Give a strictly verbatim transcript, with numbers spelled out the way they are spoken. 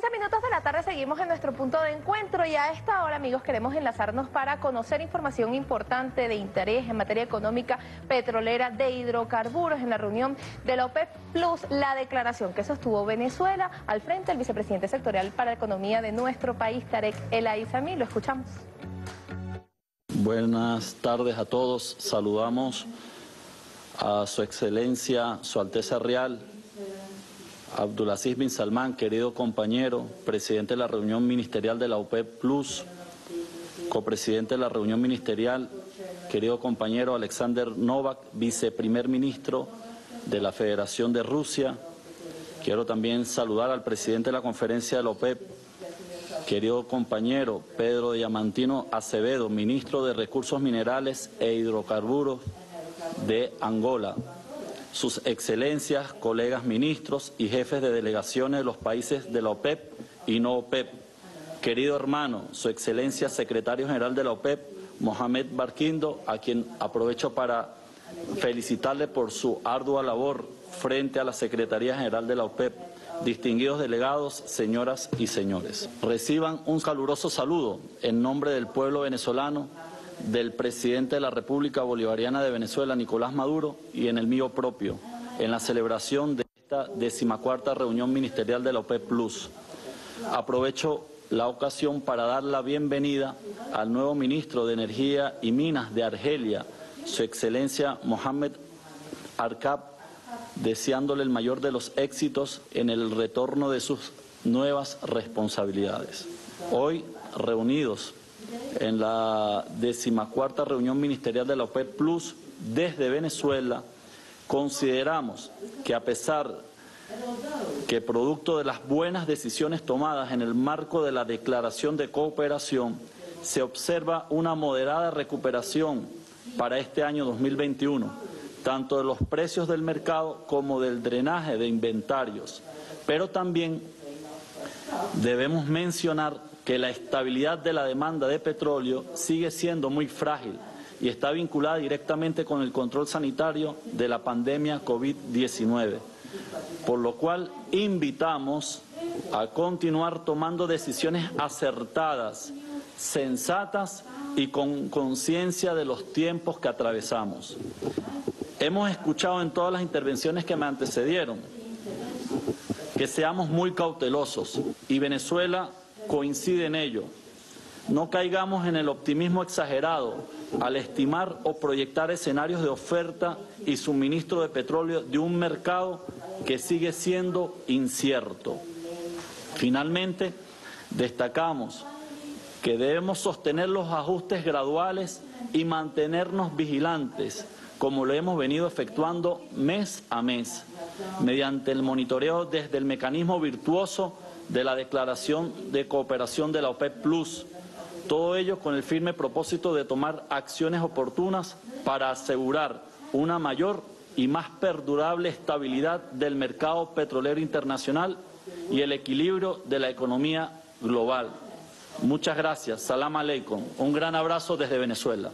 quince minutos de la tarde seguimos en nuestro punto de encuentro y a esta hora, amigos, queremos enlazarnos para conocer información importante de interés en materia económica petrolera de hidrocarburos en la reunión de la OPEP Plus, la declaración que sostuvo Venezuela al frente del vicepresidente sectorial para economía de nuestro país, Tareck El Aissami. Lo escuchamos. Buenas tardes a todos. Saludamos a su excelencia, su alteza real, Abdulaziz Bin Salman, querido compañero, presidente de la reunión ministerial de la OPEP Plus, copresidente de la reunión ministerial, querido compañero Alexander Novak, viceprimer ministro de la Federación de Rusia. Quiero también saludar al presidente de la conferencia de la OPEP, querido compañero Pedro Diamantino Acevedo, ministro de Recursos Minerales e Hidrocarburos de Angola. Sus excelencias, colegas ministros y jefes de delegaciones de los países de la OPEP y no OPEP. Querido hermano, su excelencia, secretario general de la OPEP, Mohamed Barkindo, a quien aprovecho para felicitarle por su ardua labor frente a la Secretaría General de la OPEP. Distinguidos delegados, señoras y señores, reciban un caluroso saludo en nombre del pueblo venezolano, del presidente de la República Bolivariana de Venezuela, Nicolás Maduro, y en el mío propio, en la celebración de esta decimacuarta reunión ministerial de la OPEP Plus. Aprovecho la ocasión para dar la bienvenida al nuevo ministro de Energía y Minas de Argelia, su excelencia Mohamed Arkab, deseándole el mayor de los éxitos en el retorno de sus nuevas responsabilidades. Hoy, reunidos en la decimacuarta reunión ministerial de la OPEP Plus desde Venezuela, consideramos que a pesar que producto de las buenas decisiones tomadas en el marco de la declaración de cooperación, se observa una moderada recuperación para este año dos mil veintiuno, tanto de los precios del mercado como del drenaje de inventarios, pero también debemos mencionar que la estabilidad de la demanda de petróleo sigue siendo muy frágil y está vinculada directamente con el control sanitario de la pandemia COVID diecinueve, por lo cual invitamos a continuar tomando decisiones acertadas, sensatas y con conciencia de los tiempos que atravesamos. Hemos escuchado en todas las intervenciones que me antecedieron que seamos muy cautelosos y Venezuela coincide en ello. No caigamos en el optimismo exagerado al estimar o proyectar escenarios de oferta y suministro de petróleo de un mercado que sigue siendo incierto. Finalmente, destacamos que debemos sostener los ajustes graduales y mantenernos vigilantes, como lo hemos venido efectuando mes a mes, mediante el monitoreo desde el mecanismo virtuoso de la declaración de cooperación de la OPEP Plus, todo ello con el firme propósito de tomar acciones oportunas para asegurar una mayor y más perdurable estabilidad del mercado petrolero internacional y el equilibrio de la economía global. Muchas gracias. Salam aleikum. Un gran abrazo desde Venezuela.